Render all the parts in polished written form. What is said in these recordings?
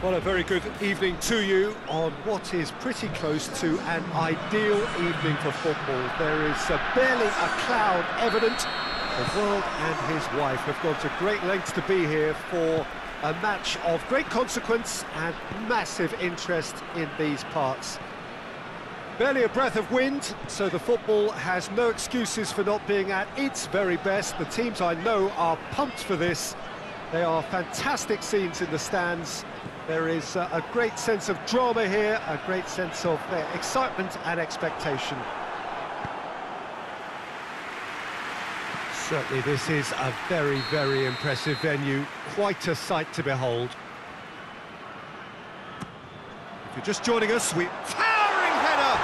Well, a very good evening to you on what is pretty close to an ideal evening for football. There is barely a cloud evident. The world and his wife have gone to great lengths to be here for a match of great consequence and massive interest in these parts. Barely a breath of wind, so the football has no excuses for not being at its very best. The teams I know are pumped for this. They are fantastic scenes in the stands. There is a great sense of drama here, a great sense of excitement and expectation. Certainly this is a very, very impressive venue, quite a sight to behold. If you're just joining us, towering header!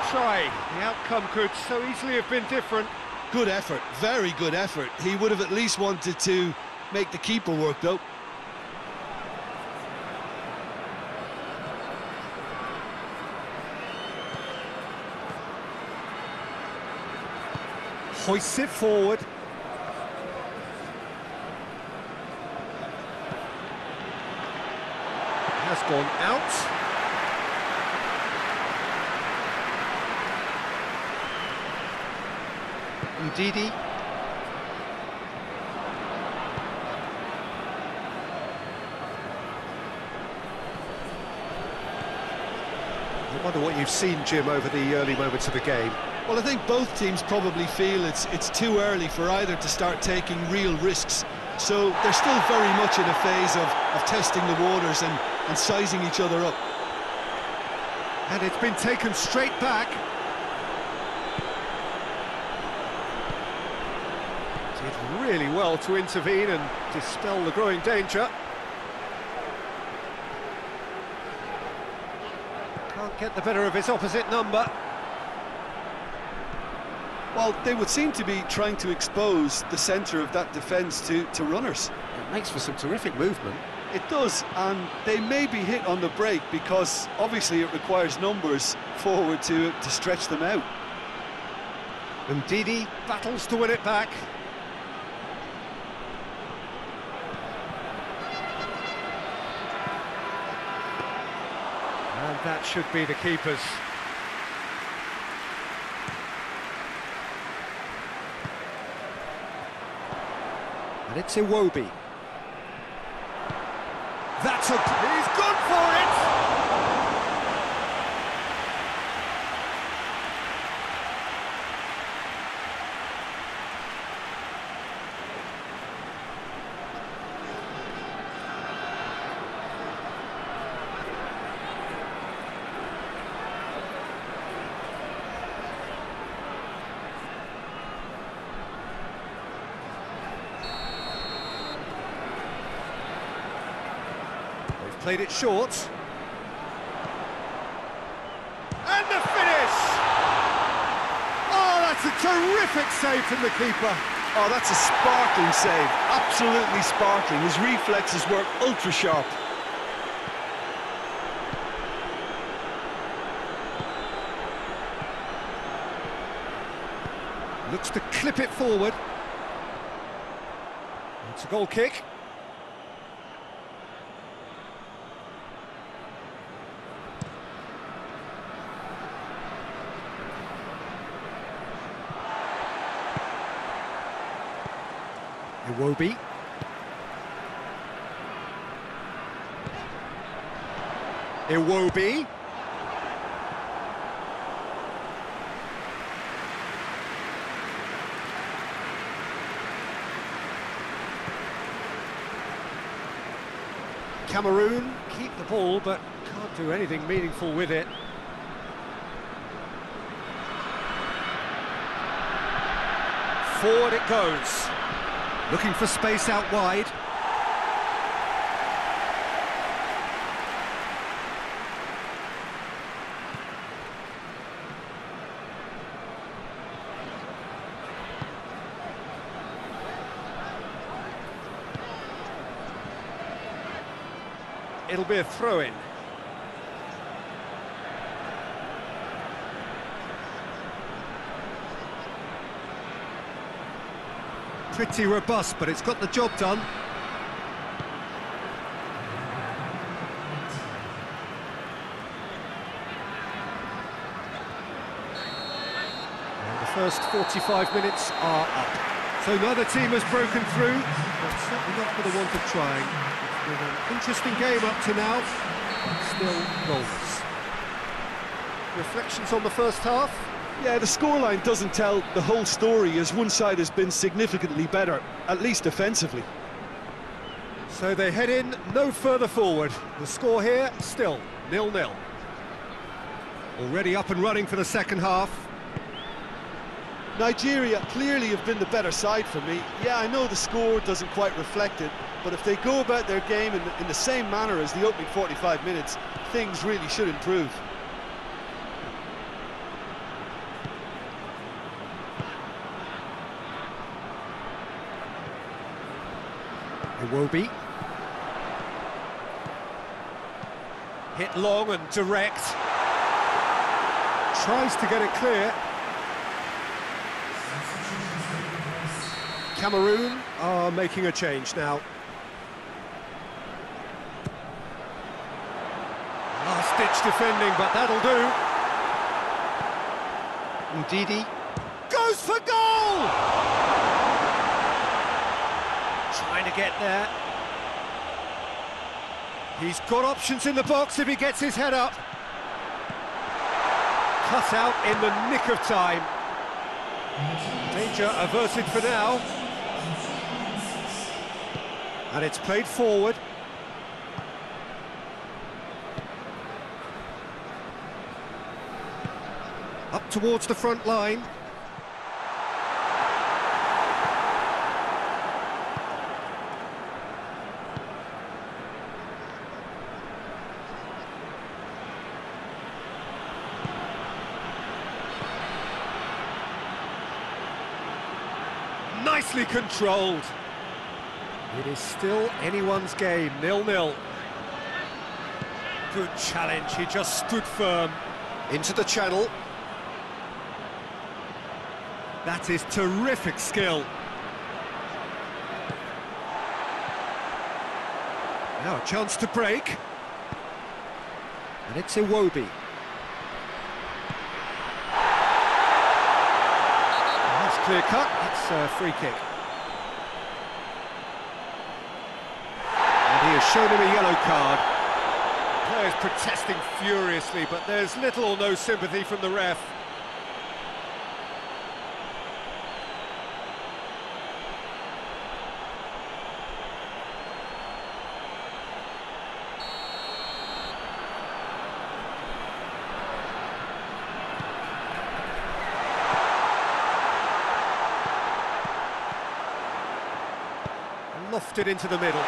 Good try, the outcome could so easily have been different. Good effort, very good effort. He would have at least wanted to make the keeper work, though. Hoists it forward. Has gone out. Ndidi. I wonder what you've seen, Jim, over the early moments of the game. Well, I think both teams probably feel it's too early for either to start taking real risks. So they're still very much in a phase of testing the waters and sizing each other up. And it's been taken straight back. Really well to intervene and dispel the growing danger. Can't get the better of his opposite number. Well, they would seem to be trying to expose the centre of that defence to runners. It makes for some terrific movement. It does, and they may be hit on the break because obviously it requires numbers forward to stretch them out. And Ndidi battles to win it back. And that should be the keepers. And it's Iwobi. That's a... He's good for it! Played it short. And the finish! Oh, that's a terrific save from the keeper. Oh, that's a sparkling save. Absolutely sparkling. His reflexes work ultra sharp. Looks to clip it forward. It's a goal kick. Iwobi. Iwobi. Cameroon keep the ball but can't do anything meaningful with it. Forward it goes. Looking for space out wide. It'll be a throw-in. Pretty robust, but it's got the job done. first 45 minutes are up. So neither team has broken through, but certainly not for the want of trying. It's been an interesting game up to now, but still goalless. Reflections on the first half? Yeah, the scoreline doesn't tell the whole story, as one side has been significantly better, at least offensively. So they head in no further forward. The score here, still 0-0. Already up and running for the second half. Nigeria clearly have been the better side for me. Yeah, I know the score doesn't quite reflect it, but if they go about their game in the same manner as the opening 45 minutes, things really should improve. Iwobi. Hit long and direct. Tries to get it clear. Cameroon are making a change now. Last-ditch defending, but that'll do. Ndidi goes for goal! Trying to get there. He's got options in the box if he gets his head up. Cut out in the nick of time. Danger averted for now. And it's played forward. Up towards the front line. Nicely controlled. It is still anyone's game, 0-0. Good challenge, he just stood firm. Into the channel. That is terrific skill. Now a chance to break. And it's Iwobi. Clear cut, it's a free kick. And he has shown him a yellow card. Players protesting furiously, but there's little or no sympathy from the ref. Lofted into the middle.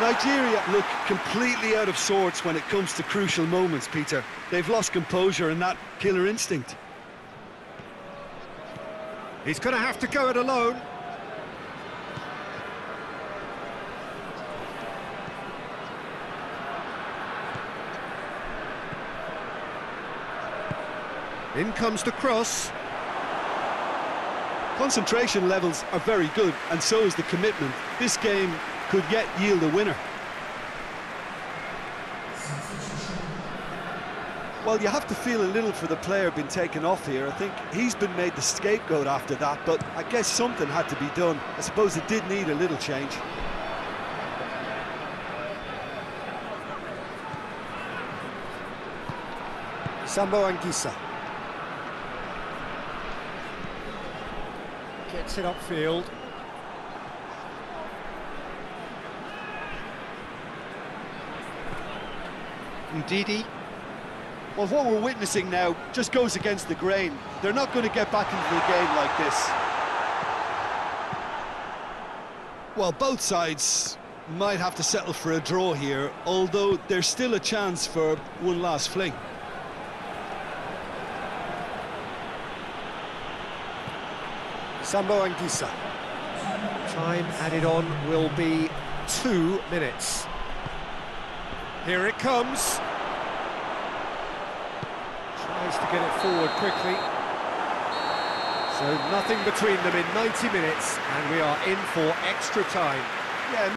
Nigeria look completely out of sorts when it comes to crucial moments, Peter. They've lost composure and that killer instinct. He's going to have to go it alone. In comes the cross. Concentration levels are very good, and so is the commitment. This game could yet yield a winner. Well, you have to feel a little for the player being taken off here. I think he's been made the scapegoat after that, but I guess something had to be done. I suppose it did need a little change. Zambo Anguissa. Gets it upfield. Ndidi. Well, what we're witnessing now just goes against the grain. They're not going to get back into the game like this. Well, both sides might have to settle for a draw here, although there's still a chance for one last fling. Zambo Anguissa. Time added on will be 2 minutes. Here it comes. Tries to get it forward quickly. So nothing between them in 90 minutes, and we are in for extra time. Yeah.